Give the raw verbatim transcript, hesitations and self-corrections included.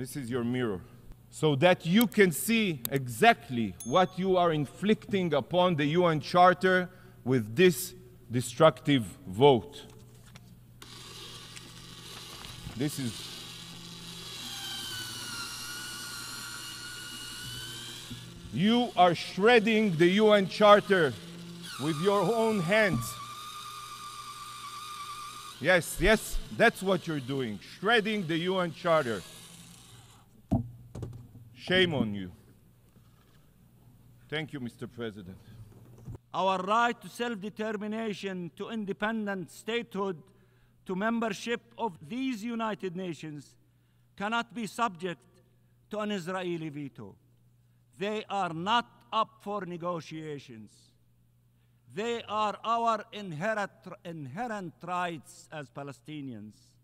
This is your mirror, so that you can see exactly what you are inflicting upon the U N Charter with this destructive vote. This is... You are shredding the U N Charter with your own hands. Yes, yes, that's what you're doing, shredding the U N Charter. Shame on you. Thank you, Mister President. Our right to self-determination, to independent statehood, to membership of these United Nations cannot be subject to an Israeli veto. They are not up for negotiations. They are our inherent, inherent rights as Palestinians.